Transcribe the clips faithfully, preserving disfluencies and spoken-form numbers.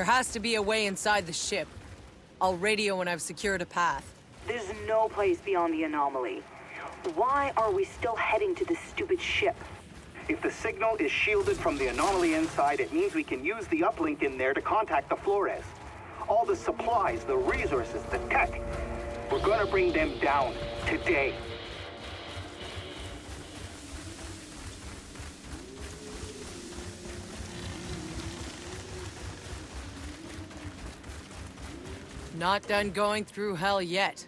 There has to be a way inside the ship. I'll radio when I've secured a path. There's no place beyond the anomaly. Why are we still heading to this stupid ship? If the signal is shielded from the anomaly inside, it means we can use the uplink in there to contact the Flores. All the supplies, the resources, the tech. We're gonna bring them down today. Not done going through hell yet.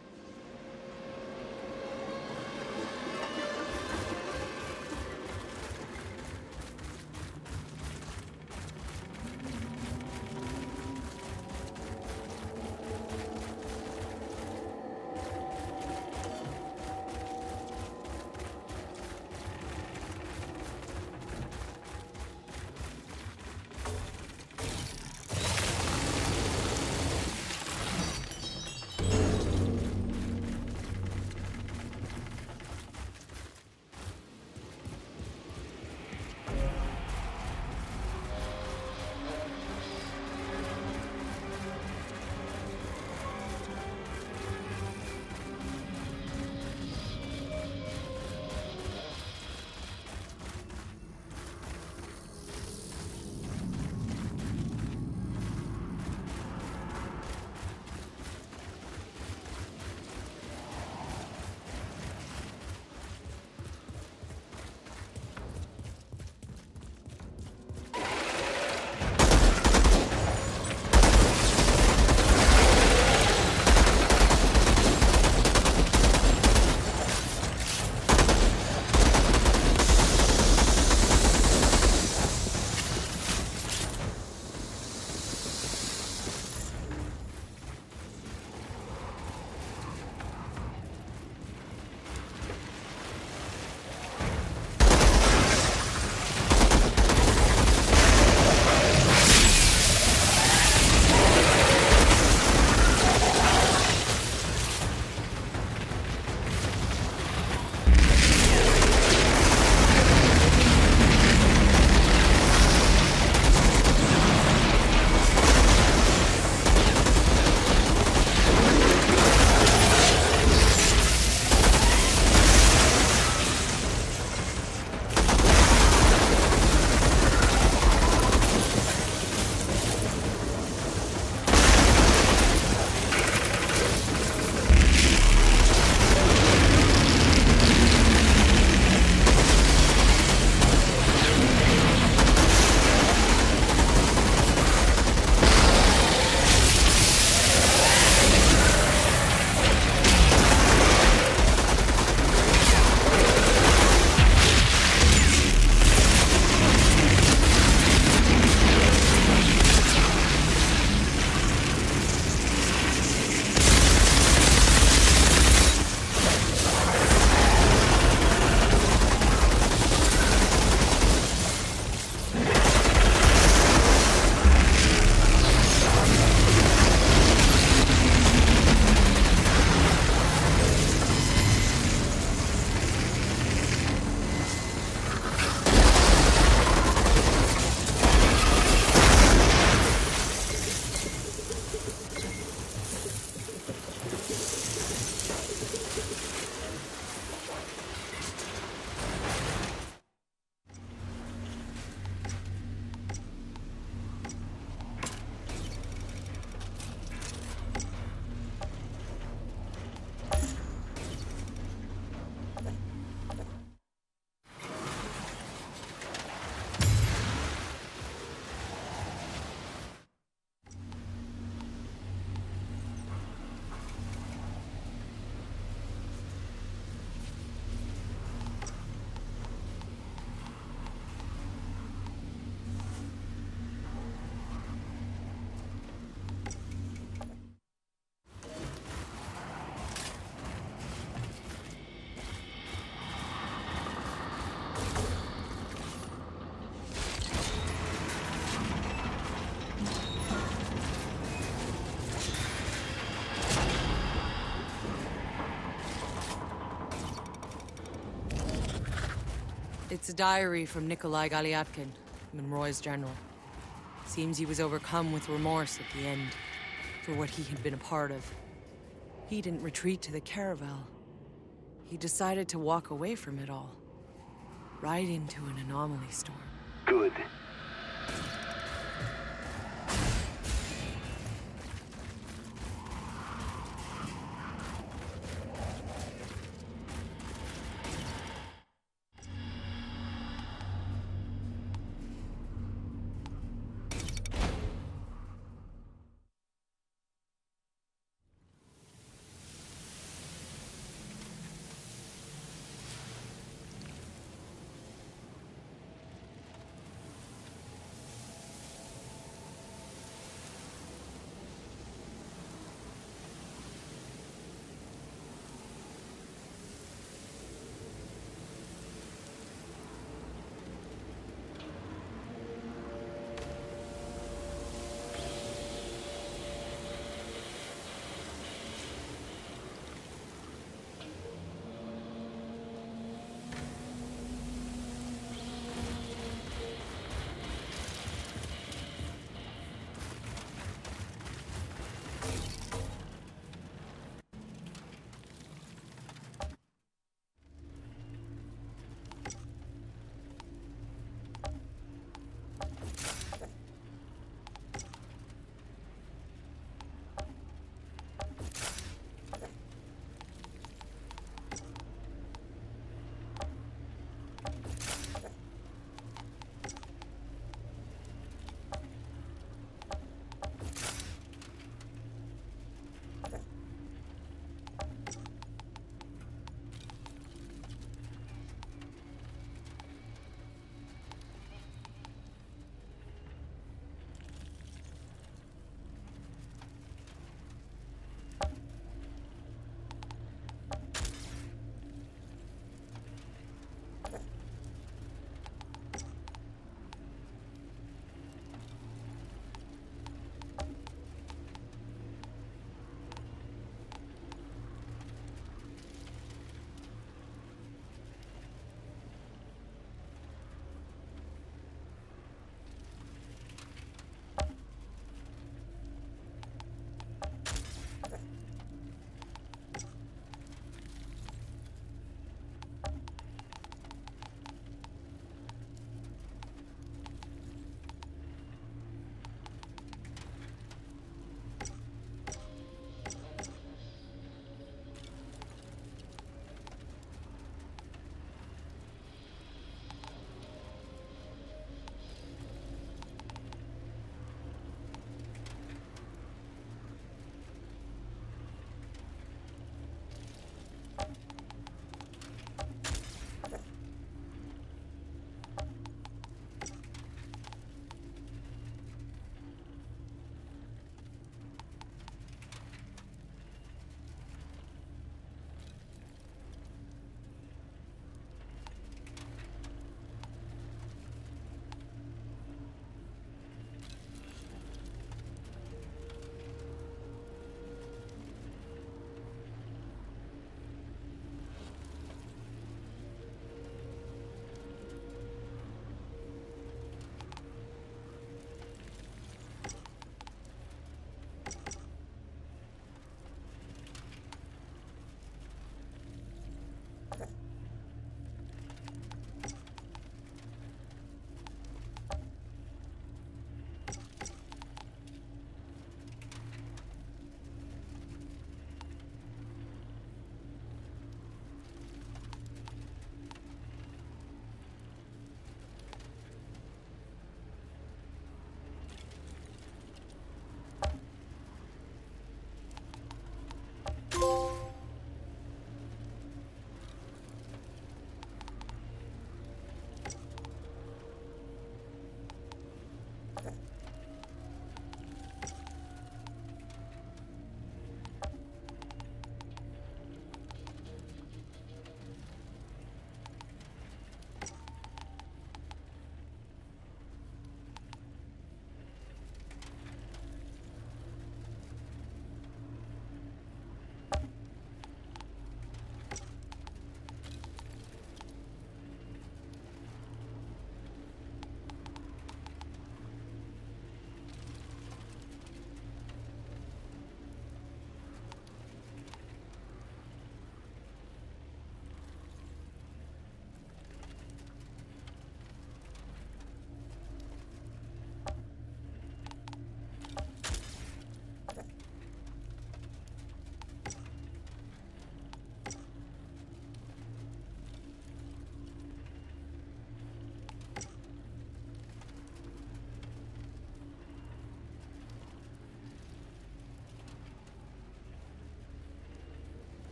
It's a diary from Nikolai Galiatkin, Monroy's general. Seems he was overcome with remorse at the end, for what he had been a part of. He didn't retreat to the Caravel. He decided to walk away from it all. Right into an anomaly storm. Good.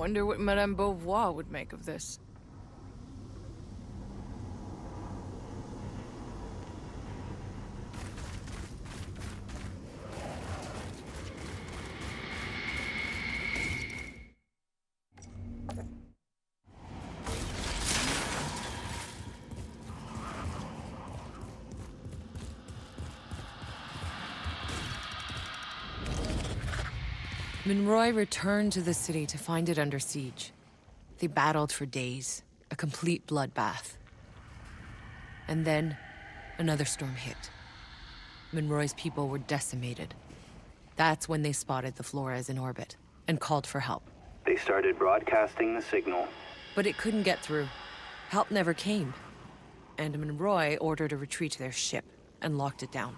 Wonder what Madame Beauvoir would make of this. Monroy returned to the city to find it under siege. They battled for days, a complete bloodbath. And then, another storm hit. Monroy's people were decimated. That's when they spotted the Flores in orbit, and called for help. They started broadcasting the signal. But it couldn't get through. Help never came. And Monroy ordered a retreat to their ship, and locked it down.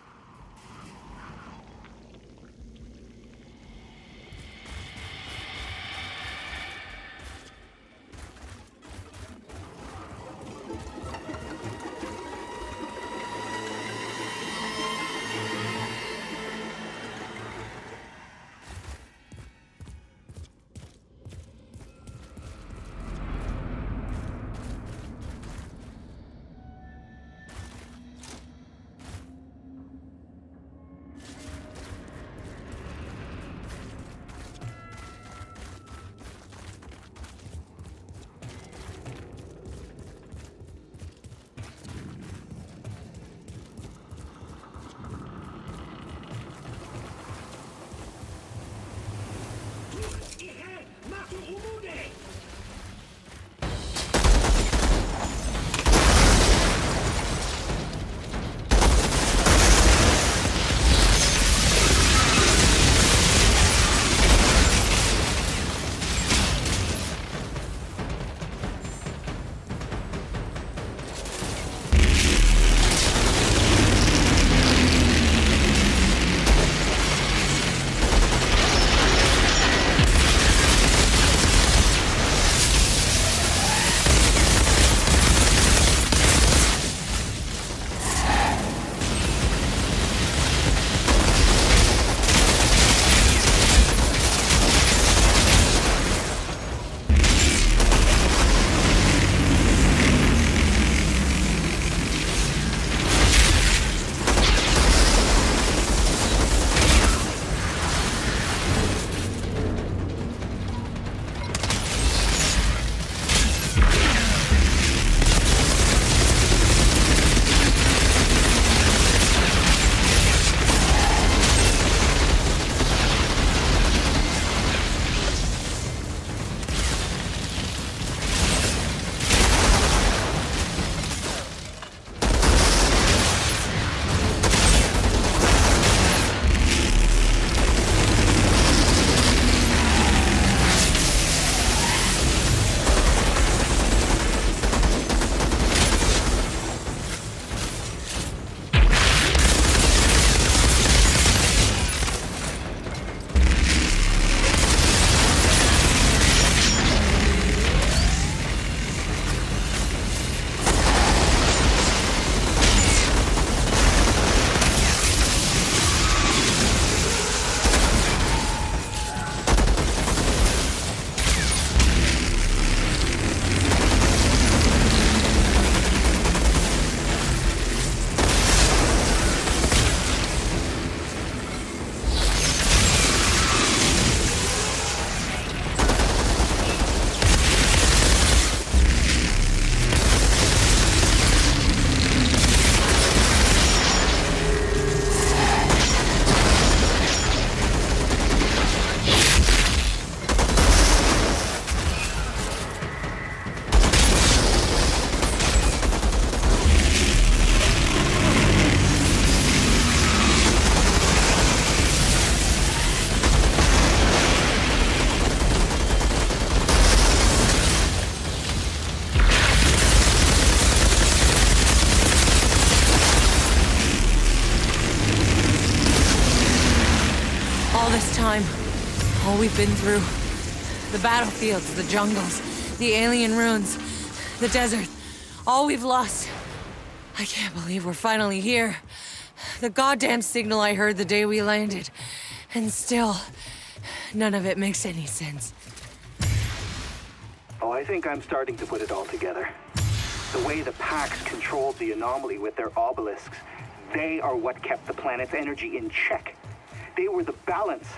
All we've been through. The battlefields, the jungles, the alien ruins, the desert. All we've lost. I can't believe we're finally here. The goddamn signal I heard the day we landed. And still, none of it makes any sense. I think I'm starting to put it all together. The way the Pax controlled the anomaly with their obelisks, they are what kept the planet's energy in check. They were the balance.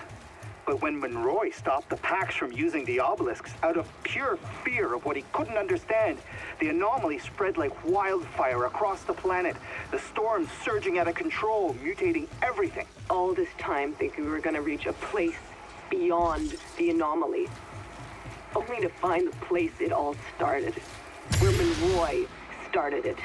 But when Monroy stopped the Pax from using the obelisks out of pure fear of what he couldn't understand, the anomaly spread like wildfire across the planet. The storm surging out of control, mutating everything. All this time thinking we were going to reach a place beyond the anomaly, only to find the place it all started. Where Monroy started it.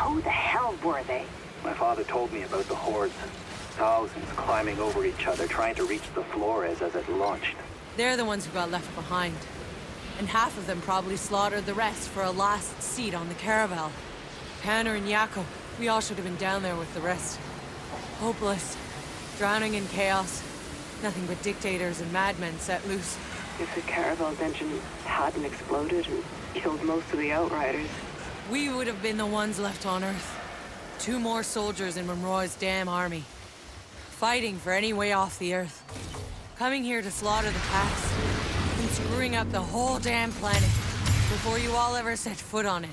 Who the hell were they? My father told me about the hordes. Thousands climbing over each other, trying to reach the Flores as it launched. They're the ones who got left behind. And half of them probably slaughtered the rest for a last seat on the Caravel. Panner and Jakub, we all should have been down there with the rest. Hopeless. Drowning in chaos. Nothing but dictators and madmen set loose. If the Caravel's engine hadn't exploded and killed most of the Outriders... we would have been the ones left on Earth. Two more soldiers in Monroy's damn army. Fighting for any way off the Earth. Coming here to slaughter the Pax, and screwing up the whole damn planet before you all ever set foot on it.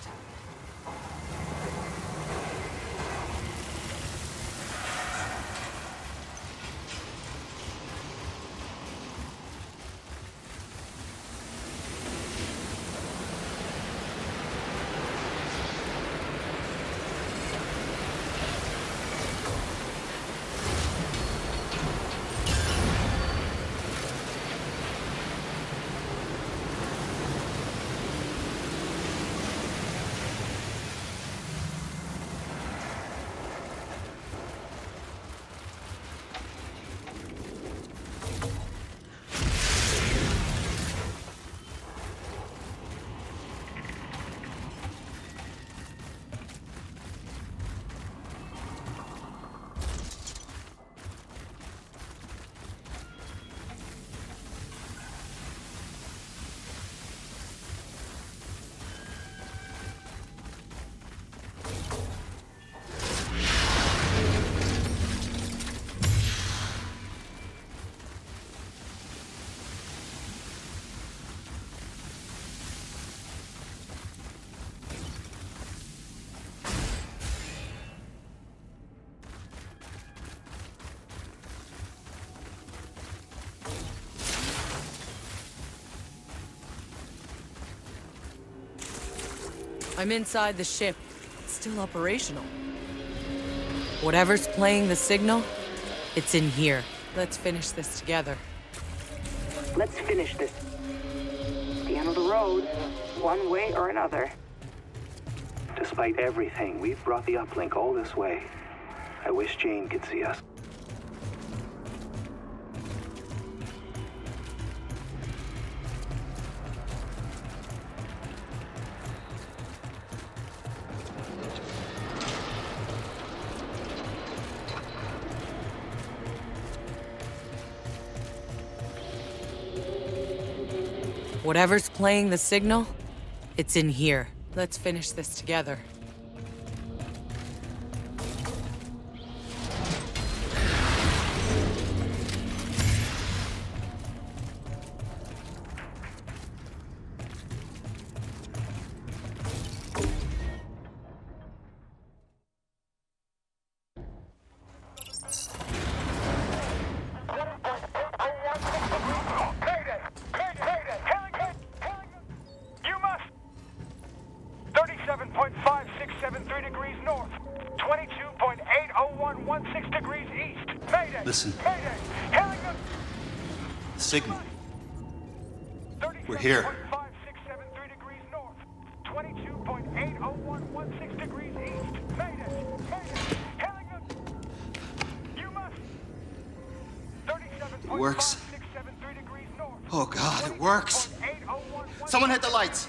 I'm inside the ship. It's still operational. Whatever's playing the signal, it's in here. Let's finish this together. Let's finish this. The end of the road, one way or another. Despite everything, we've brought the uplink all this way. I wish Jane could see us. Whatever's playing the signal, it's in here. Let's finish this together. Listen. The signal. We're here. It works. Oh God, it works. Someone hit the lights.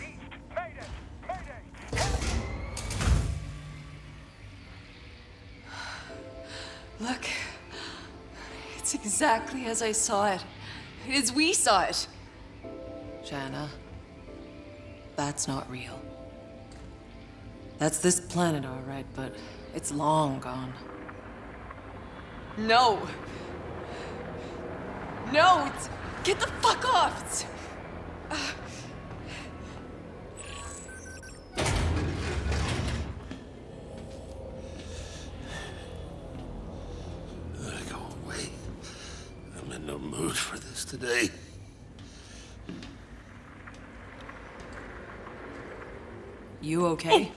Look. It's exactly as I saw it. As we saw it. Jana, that's not real. That's this planet, all right, but it's long gone. No. No, it's... Get the fuck off! It's... Uh... Today. You okay?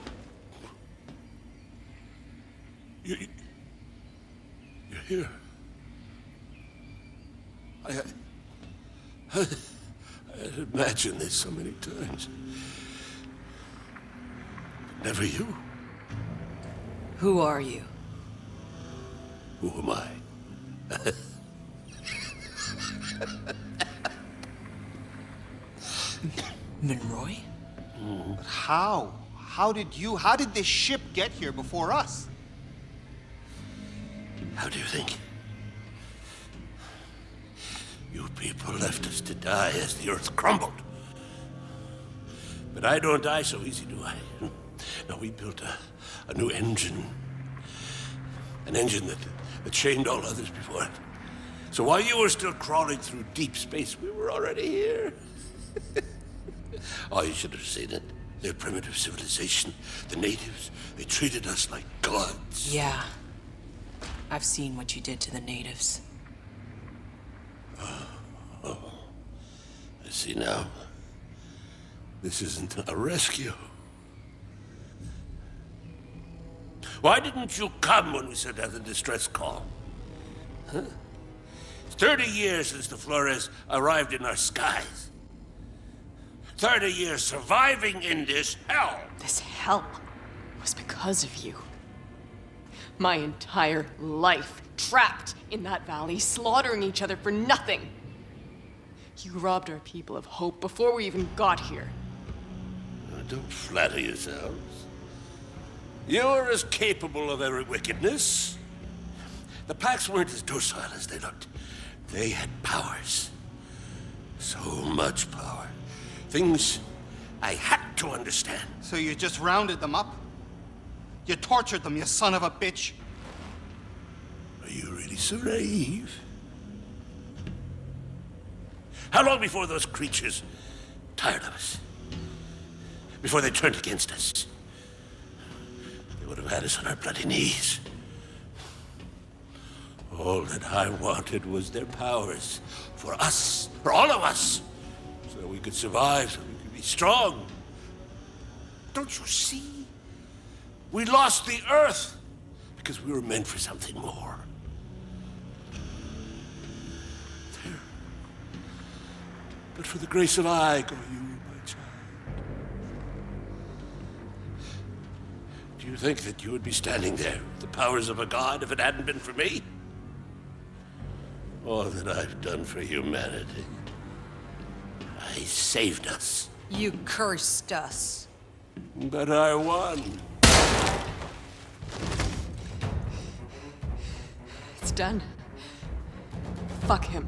You, you're here. I, I, I had imagined this so many times. Never you. Who are you? Who am I? Monroy? Mm-hmm. But how? How did you, how did this ship get here before us? How do you think? You people left us to die as the earth crumbled. But I don't die so easy, do I? Now, we built a, a new engine. An engine that, that shamed all others before it. So while you were still crawling through deep space, we were already here. Oh, you should have seen it. Their primitive civilization, the natives, they treated us like gods. Yeah. I've seen what you did to the natives. Oh, oh. I see now. This isn't a rescue. Why didn't you come when we sent out the distress call? Huh? It's thirty years since the Flores arrived in our skies. thirty years surviving in this hell. This hell was because of you. My entire life trapped in that valley, slaughtering each other for nothing. You robbed our people of hope before we even got here. Oh, don't flatter yourselves. You were as capable of every wickedness. The Pax weren't as docile as they looked. They had powers. So much power. Things I had to understand. So you just rounded them up? You tortured them, you son of a bitch. Are you really so naive? How long before those creatures tired of us? Before they turned against us? Would have had us on our bloody knees. All that I wanted was their powers. For us, for all of us. So that we could survive, so that we could be strong. Don't you see? We lost the Earth because we were meant for something more. But for the grace of I go you. Do you think that you would be standing there with the powers of a god if it hadn't been for me? All that I've done for humanity. I saved us. You cursed us. But I won. It's done. Fuck him.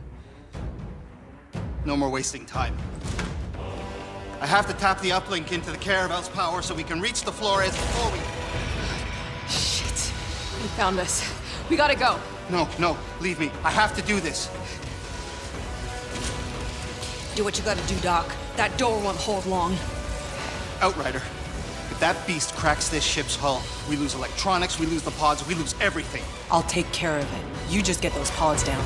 No more wasting time. I have to tap the uplink into the Caravel's power so we can reach the Flores before we... He found us. We gotta go. No, no, leave me. I have to do this. Do what you gotta do, Doc. That door won't hold long. Outrider, if that beast cracks this ship's hull, we lose electronics, we lose the pods, we lose everything. I'll take care of it. You just get those pods down.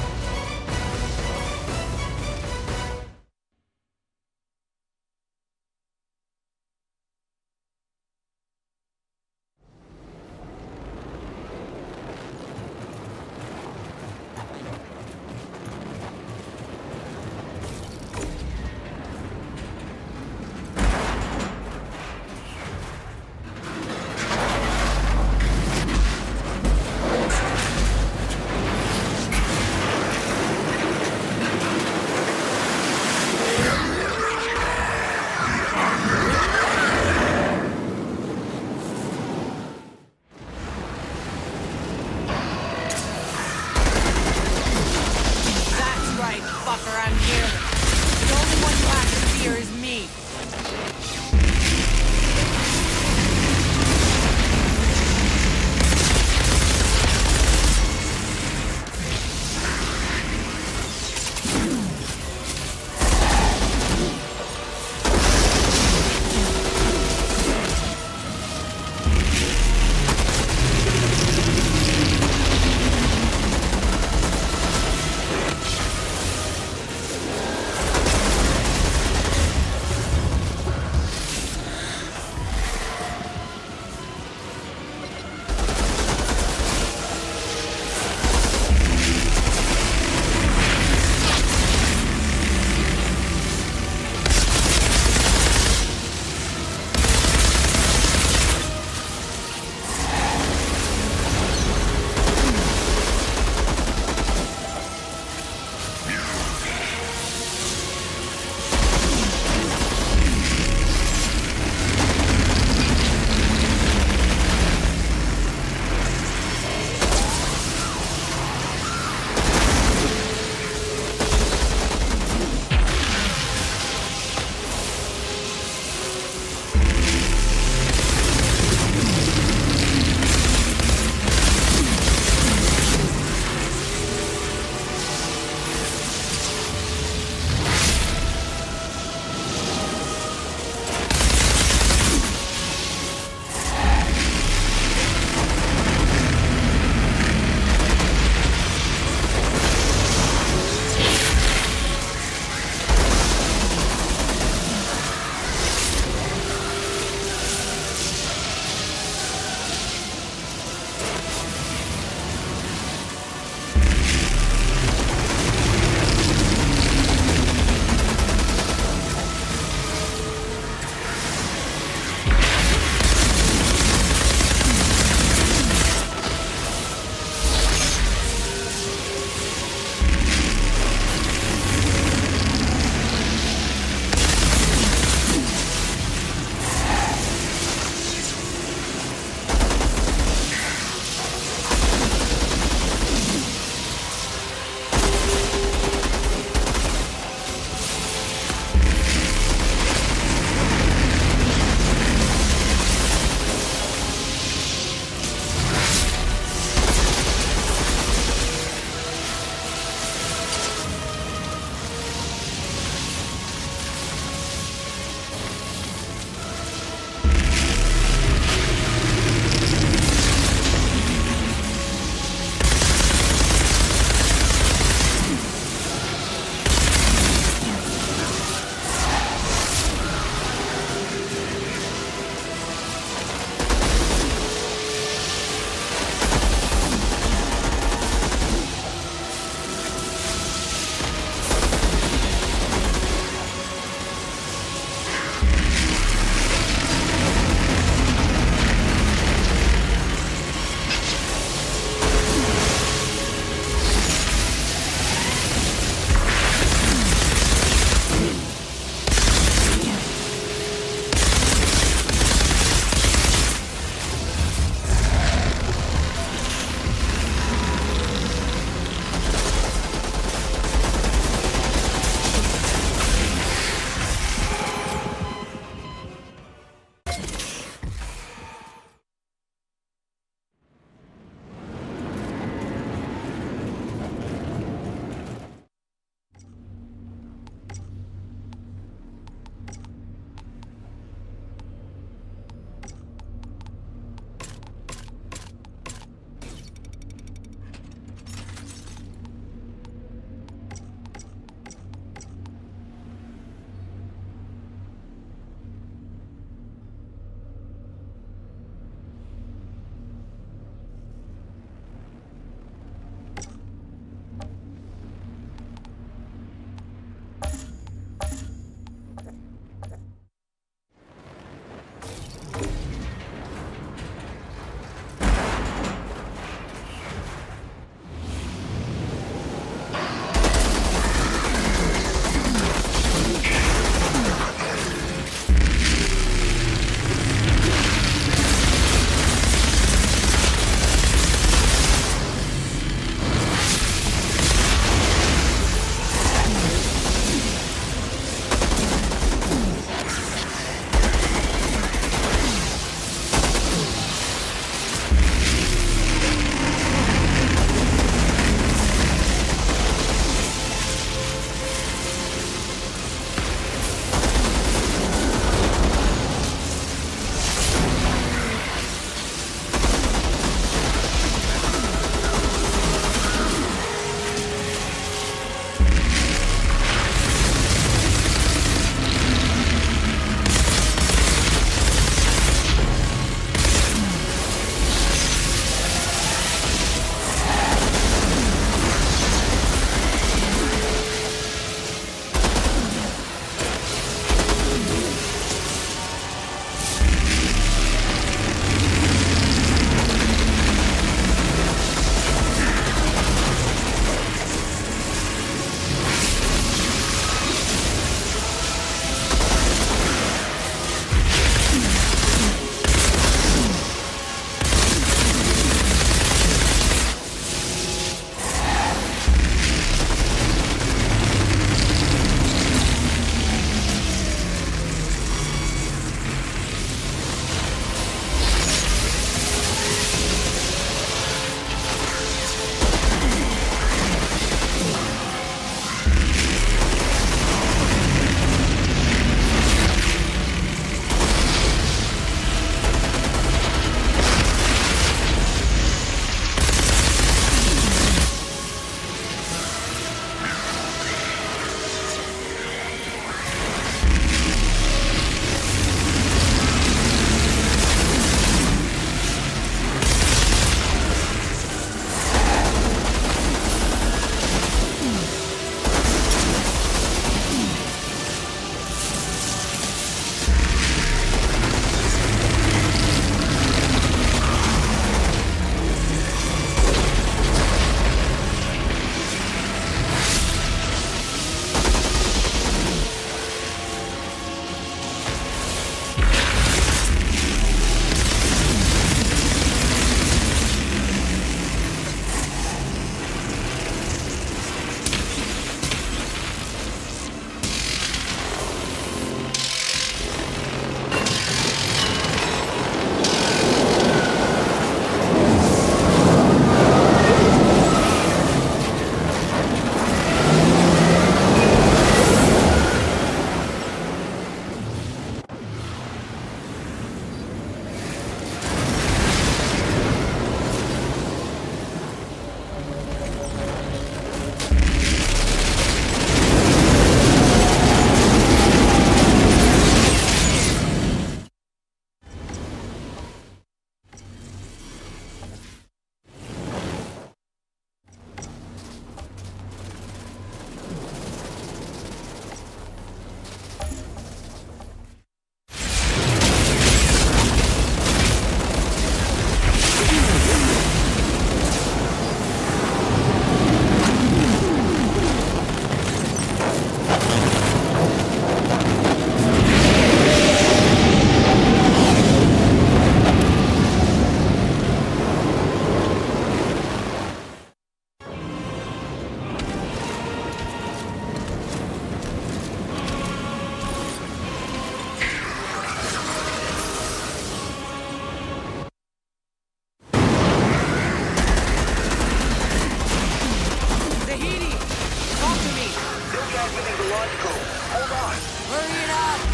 found within the launch code. Hold on. Hurry it up!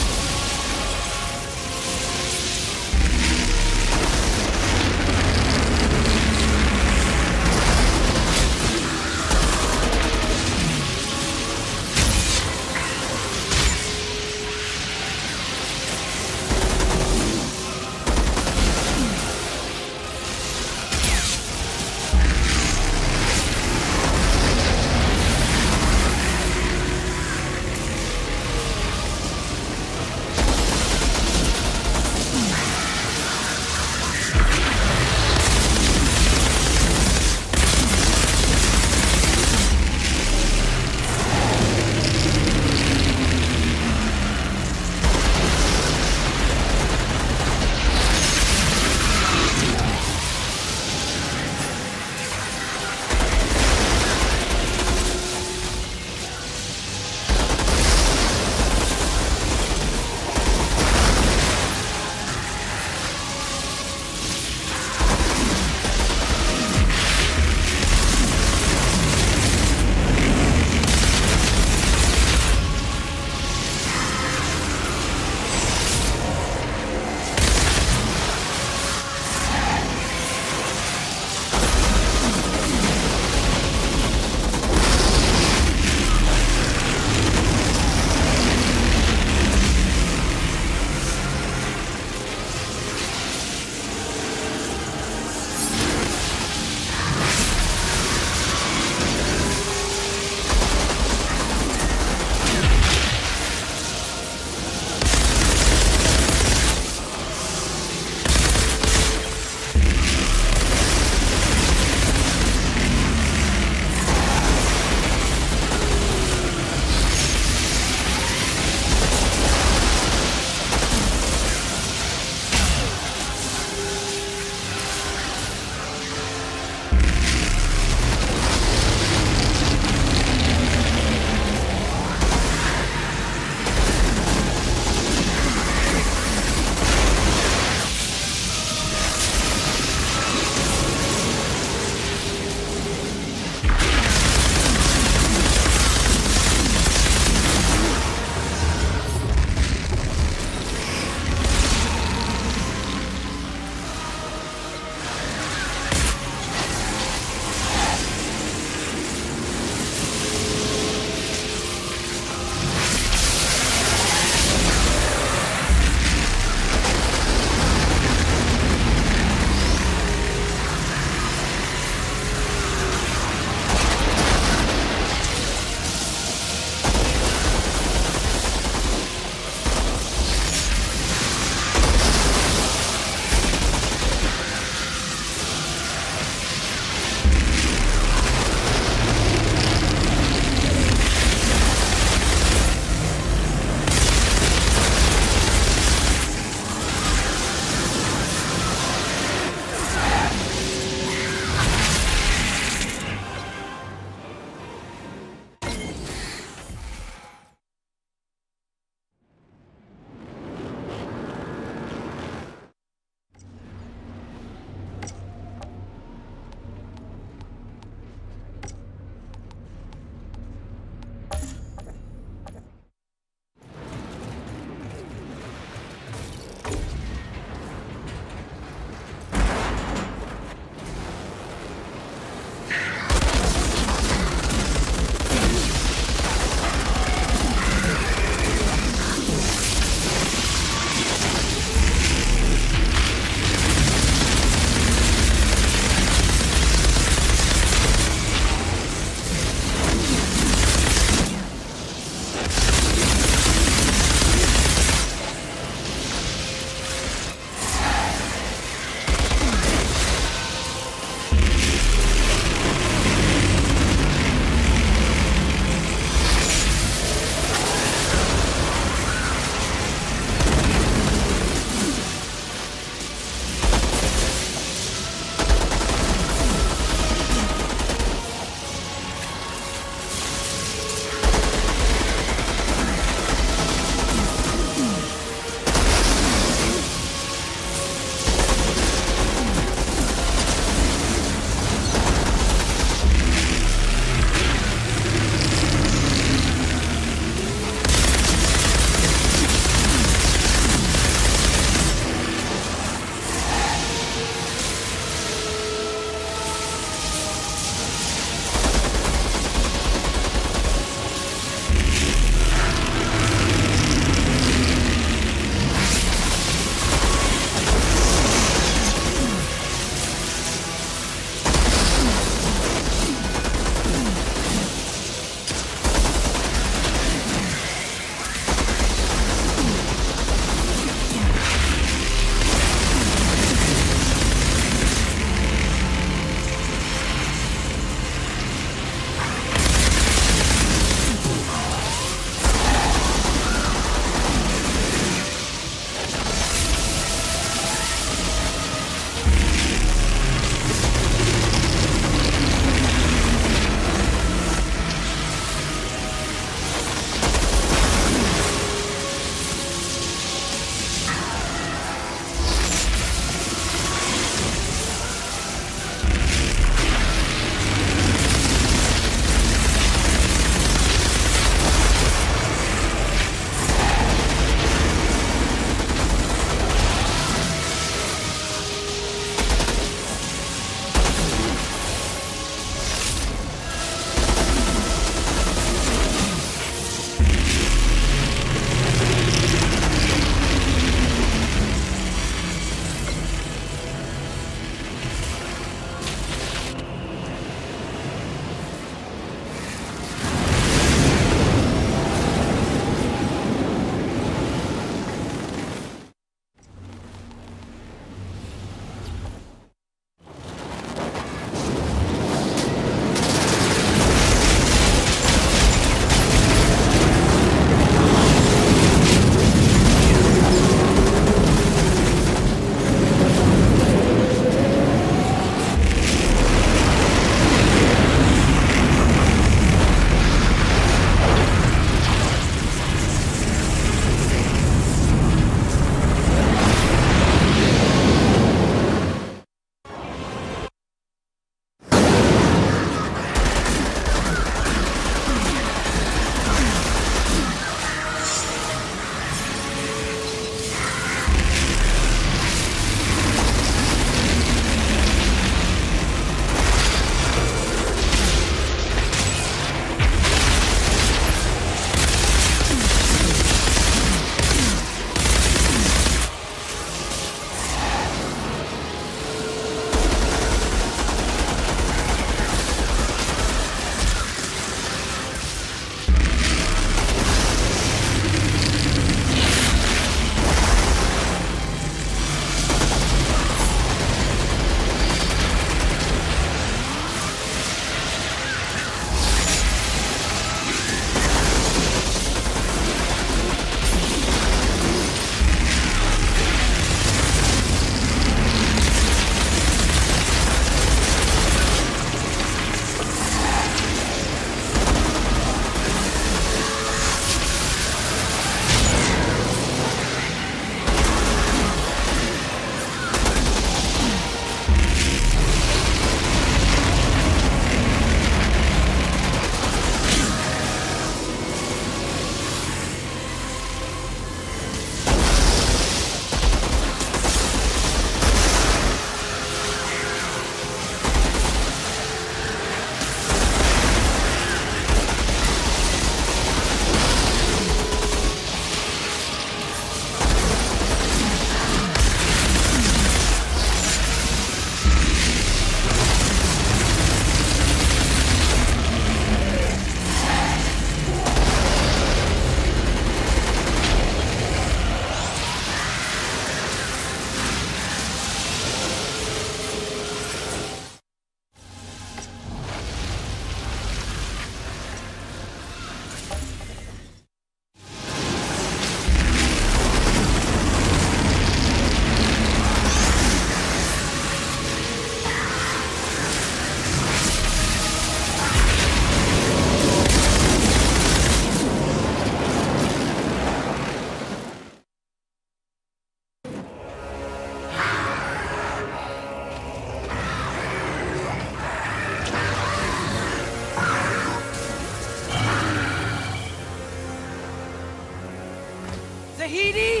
P D?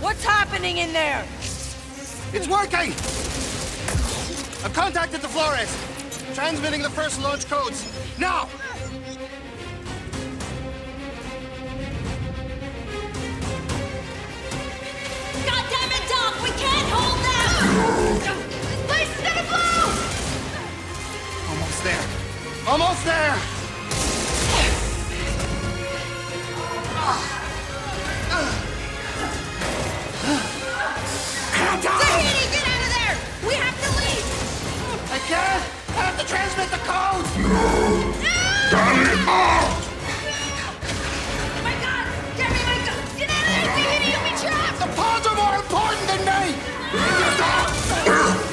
What's happening in there? It's working! I've contacted the Flores. Transmitting the first launch codes. Now! God damn it, Doc! We can't hold them! This place is gonna blow! Almost there. Almost there! Zahidi, get out of there! We have to leave! I can't! I have to transmit the code! No! Turn it off! Oh my god! Get me my god! Get out of there, Zahidi! You'll be trapped! The pods are more important than me! Zahidi!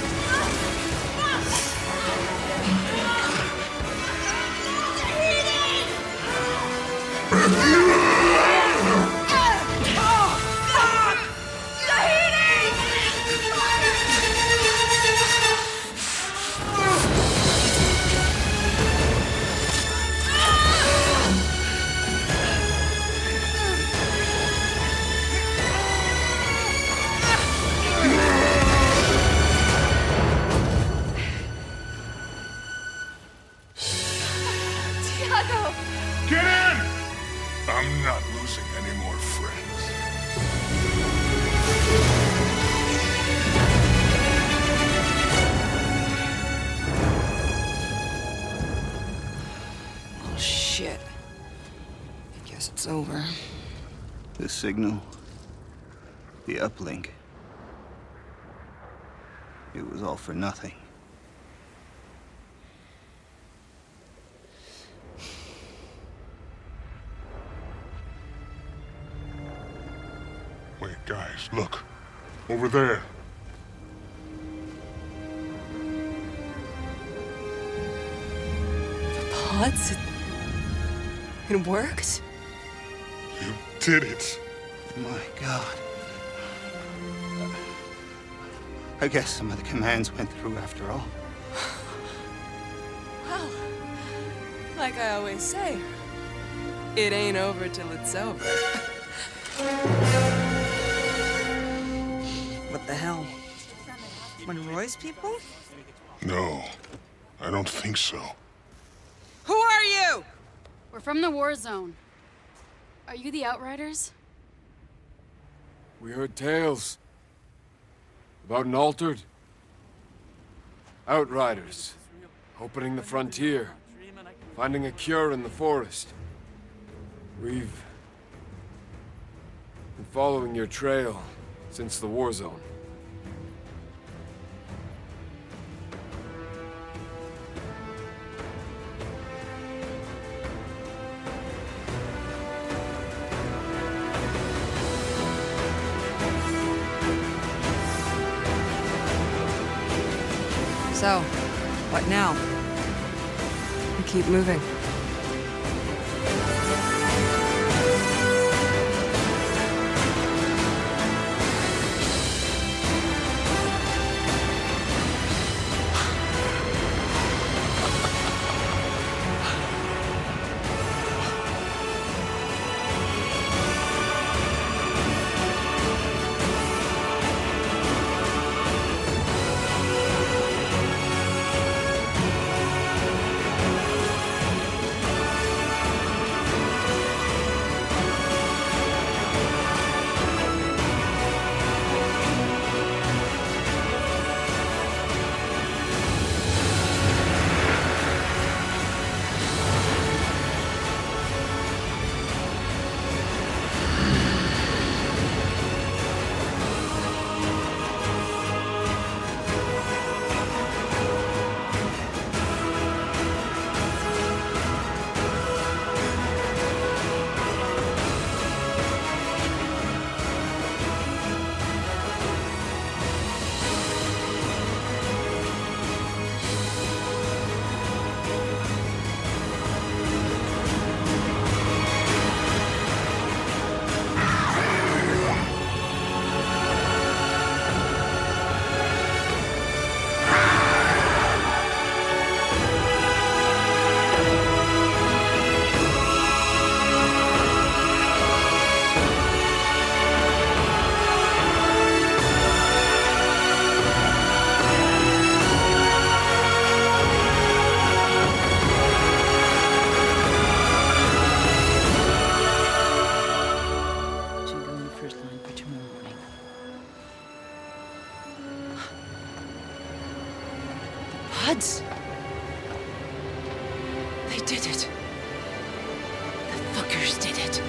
Signal, the uplink. It was all for nothing. Wait, guys, look. Over there. The pods? It, it worked? You did it. My God. I guess some of the commands went through after all. Well, like I always say, it ain't over till it's over. What the hell? Monroy's people? No, I don't think so. Who are you? We're from the war zone. Are you the Outriders? We heard tales about an altered Outriders opening the frontier, finding a cure in the forest. We've been following your trail since the war zone. So, what now? We keep moving. did it. The fuckers did it.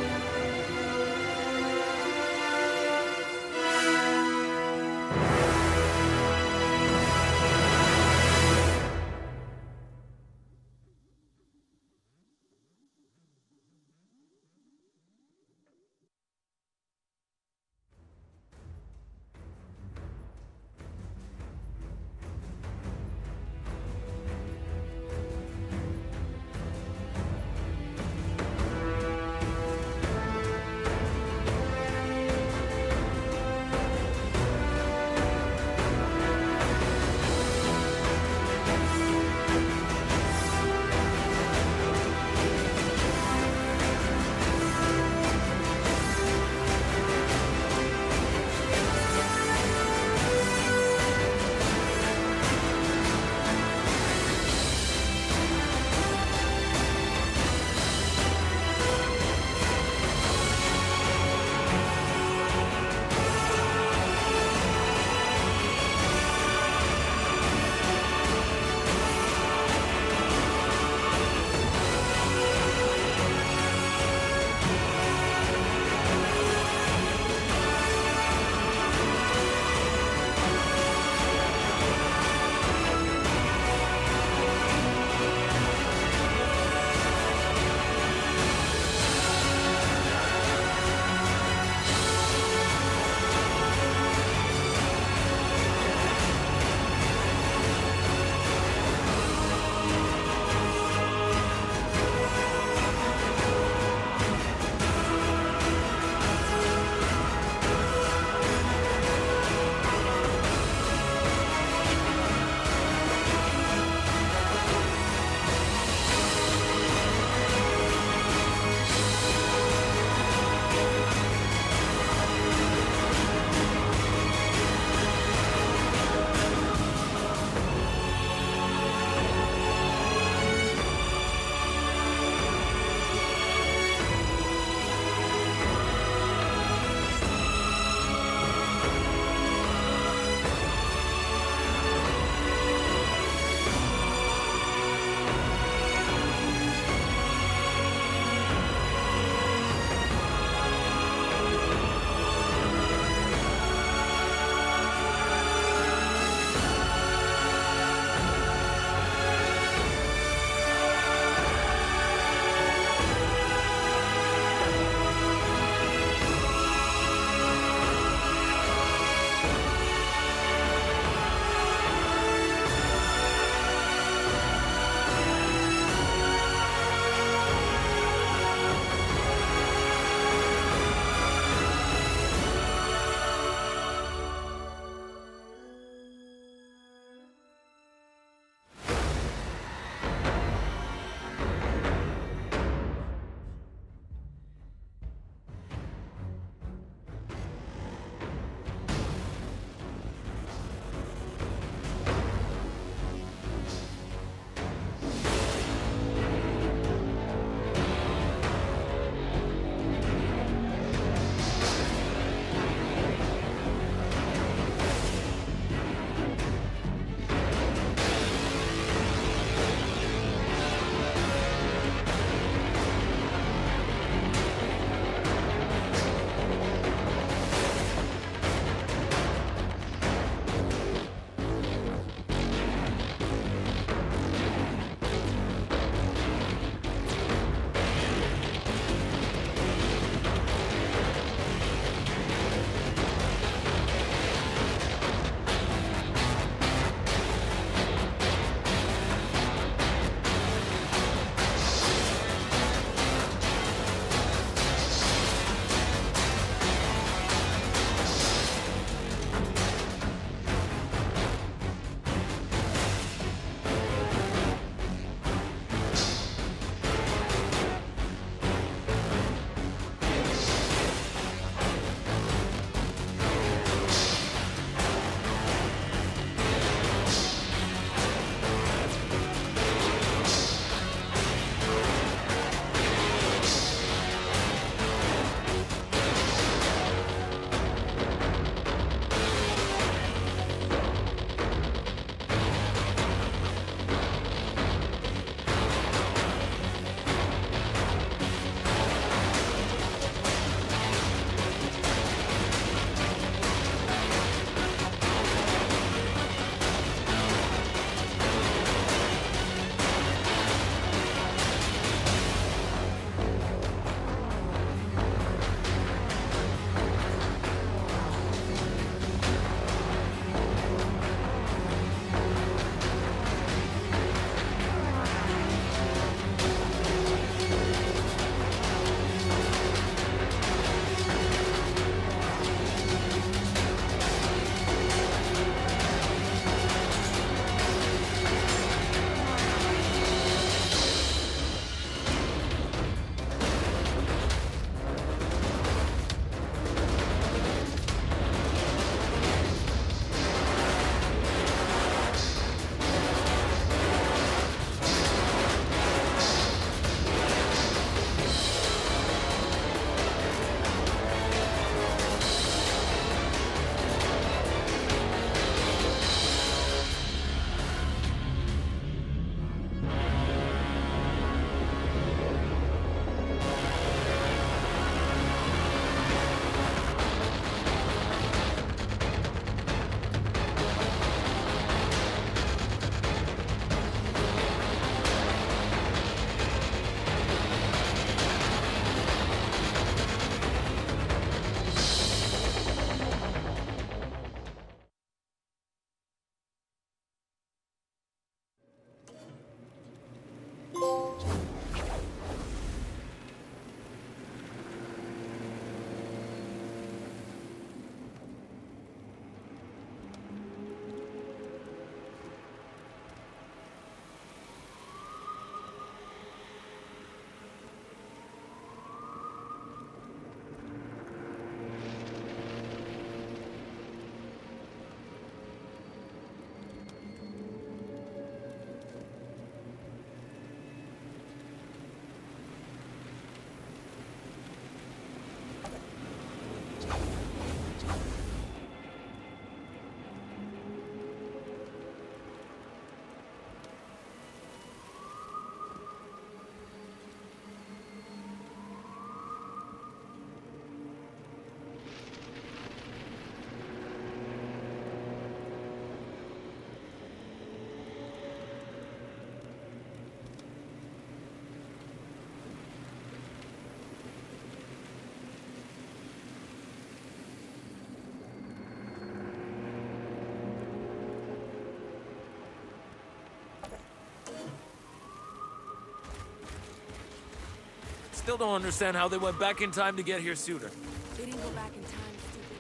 still don't understand how they went back in time to get here sooner. They didn't go back in time, stupid.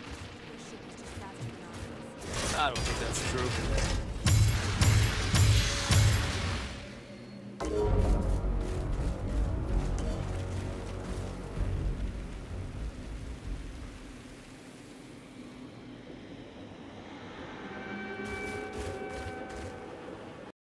Their ship was just faster than ours. I don't think that's true.